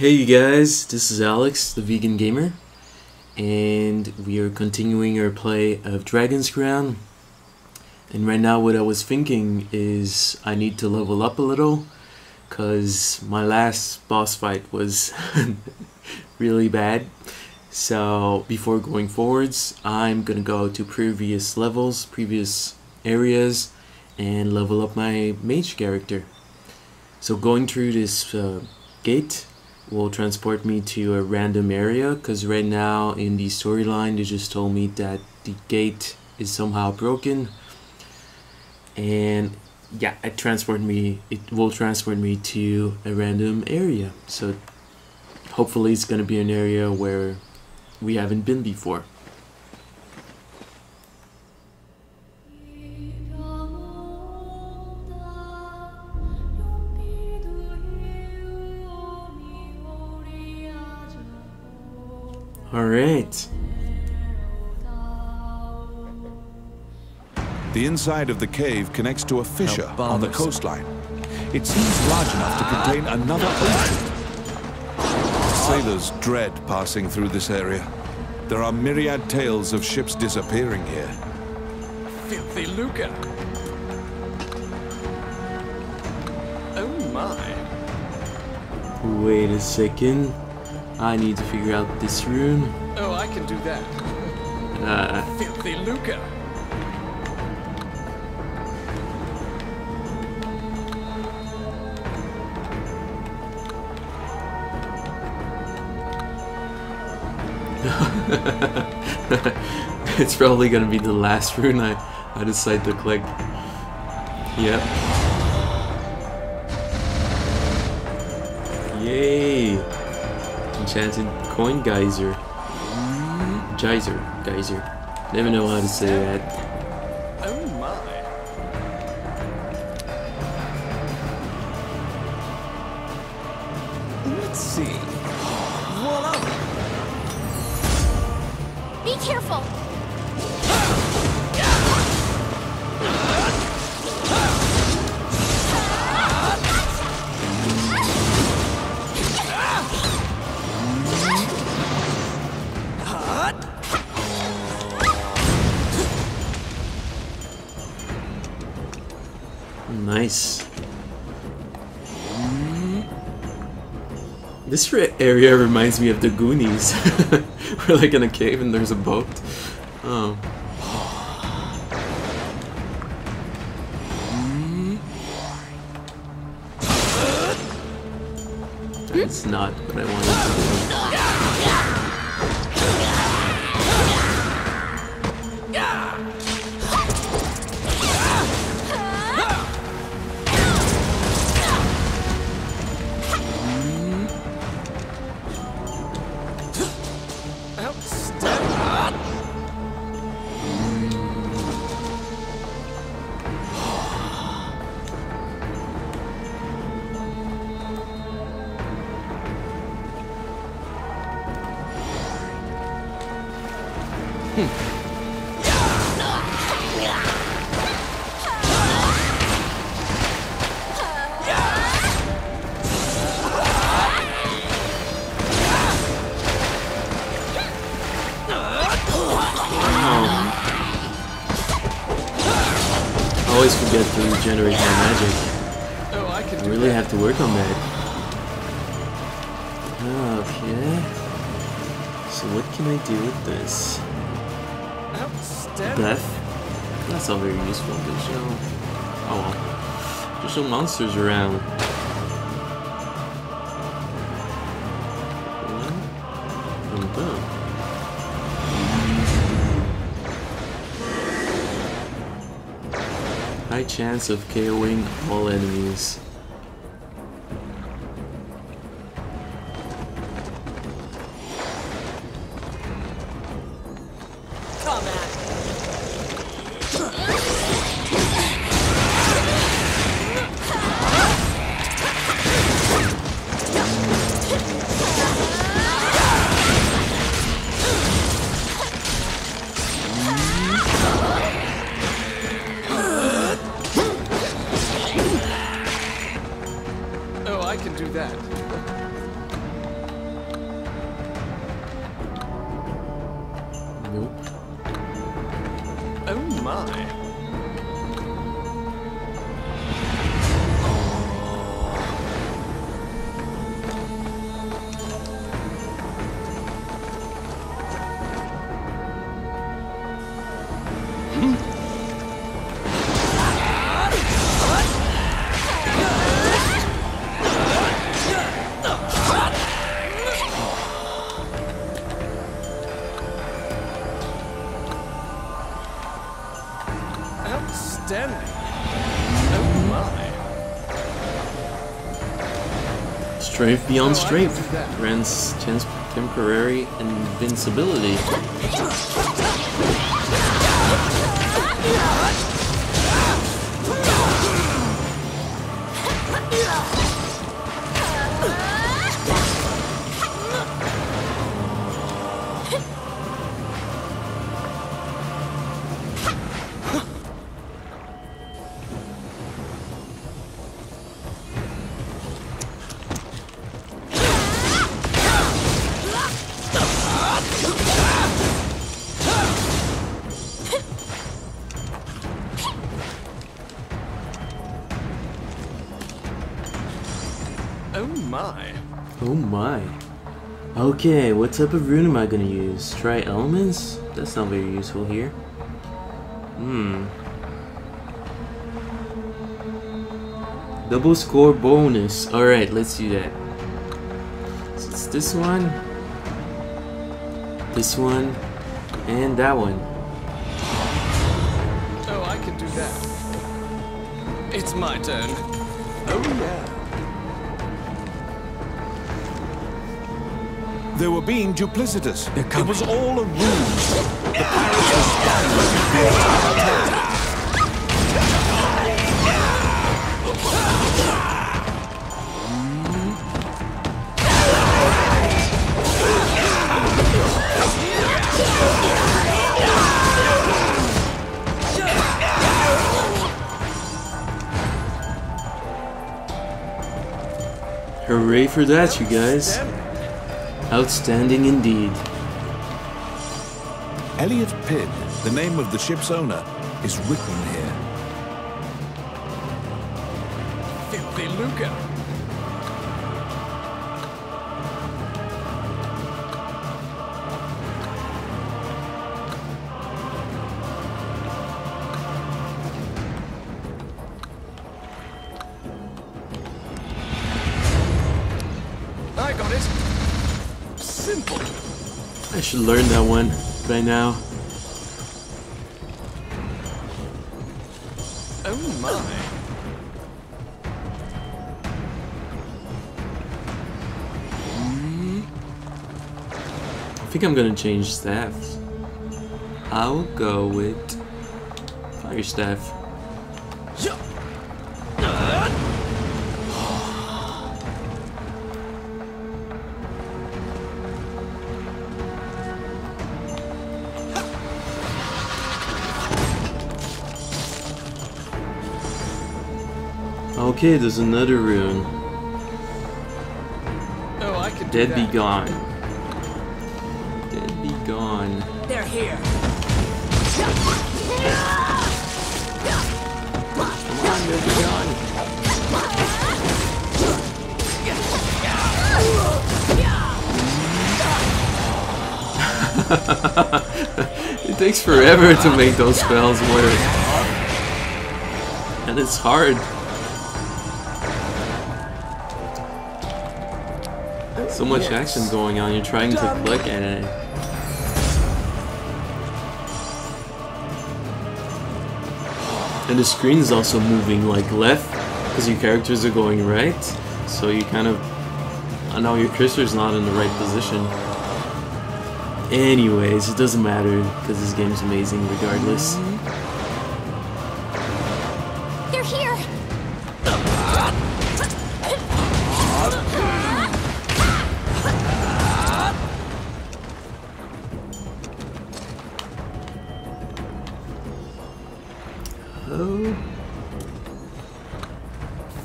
Hey you guys, this is Alex, the Vegan Gamer, and we are continuing our play of Dragon's Crown. And right now what I was thinking is I need to level up a little, because my last boss fight was really bad. So before going forwards, I'm gonna go to previous levels, previous areas, and level up my mage character. So going through this gate will transport me to a random area, because right now in the storyline they just told me that the gate is somehow broken, and yeah, it will transport me to a random area. So hopefully it's gonna be an area where we haven't been before. Alright. The inside of the cave connects to a fissure on the coastline. It seems large enough to contain another ocean. Sailors dread passing through this area. There are myriad tales of ships disappearing here. Filthy Luca! Oh my! Wait a second. I need to figure out this room. Oh, I can do that. Filthy Luca. It's probably gonna be the last rune I decide to click. Yep. Yay. Enchanted coin geyser. Geyser. Never know how to say that. Oh my. Let's see. What up? Be careful. Nice. This area reminds me of the Goonies. We're like in a cave and there's a boat. Oh. That's not what I wanted to do. I always forget to regenerate my magic. Oh, I really have to work on that. Okay. So what can I do with this? Breath? That's all very useful, but you know... Oh well. There's no monsters around. Well, I'm done. High chance of KOing all enemies. I can do that. Strafe beyond strafe grants temporary invincibility. Okay, what type of rune am I gonna use? Try elements? That's not very useful here. Double score bonus. Alright, let's do that. So it's this one, and that one. Oh, I can do that. It's my turn. Oh yeah. They were being duplicitous. It was all a ruse. The pirates were spying on the theater of our town. Hooray for that, you guys. Outstanding indeed. Elliot Pin, the name of the ship's owner, is written here. Filthy Luca. I got it. Simple. I should learn that one by now. Oh my. I think I'm gonna change staffs. I'll go with fire staff. Okay, there's another rune. Oh, I could do that. Dead be gone. Dead be gone. They're here. Come on, dead be gone. It takes forever to make those spells work. And it's hard. So much action going on, you're trying to click at it. And the screen is also moving like left, because your characters are going right, so you kind of... I know your cursor's not in the right position. Anyways, it doesn't matter, because this game's amazing regardless. They're here!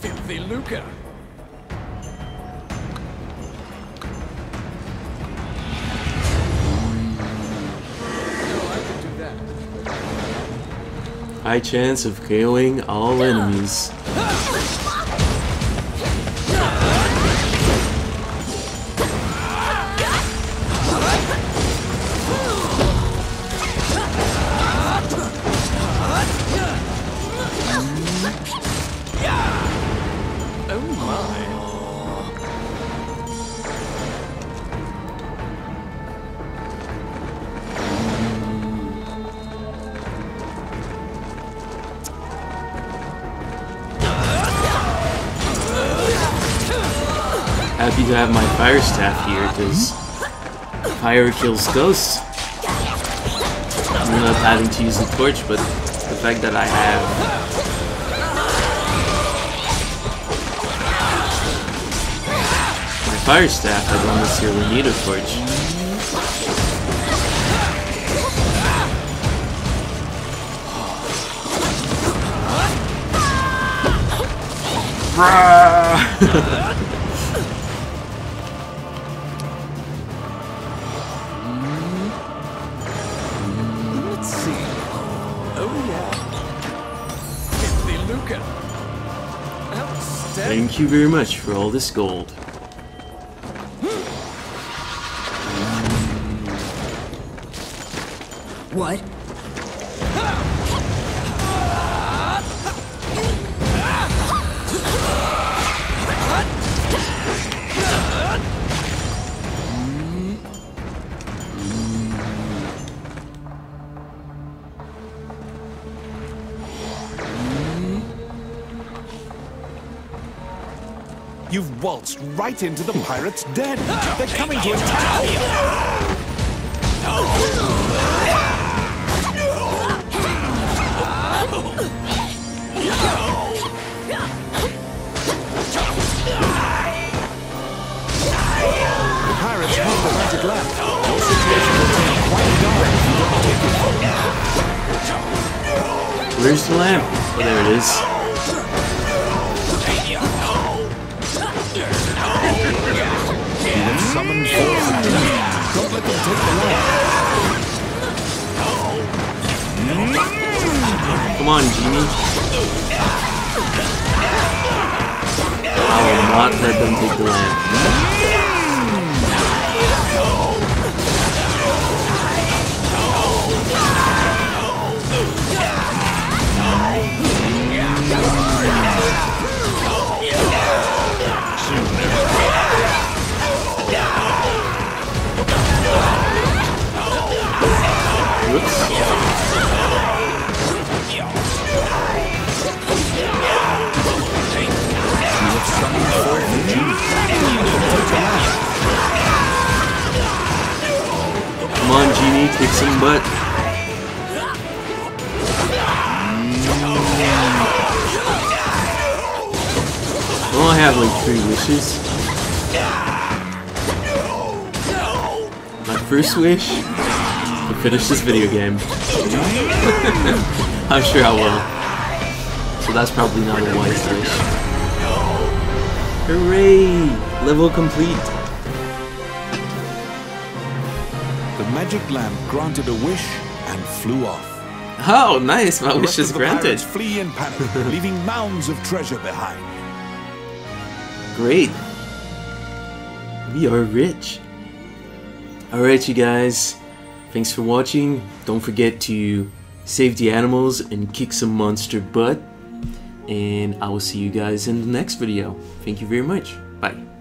Filthy Luca. High chance of killing all enemies. happy to have my fire staff here, because fire kills ghosts. I ended up having to use the torch, but the fact that I have fire staff, I don't necessarily need a torch. Let's see. Oh yeah. Filthy Luca. Thank you very much for all this gold. What? You've waltzed right into the pirates' den. They're coming to attack you. Where's the lamp? Oh, there it is. Don't let them take the lamp. Come on, genie. I will not let them take the lamp. Come on, genie, kick some butt. I only have like 3 wishes. My first wish? To finish this video game. I'm sure I will. So that's probably not a wise wish. Hooray! Level complete! The magic lamp granted a wish and flew off. Oh, nice! My wish is granted! The pirates flee in panic, leaving mounds of treasure behind. Great! We are rich! Alright, you guys. Thanks for watching. Don't forget to save the animals and kick some monster butt. And I will see you guys in the next video. Thank you very much. Bye.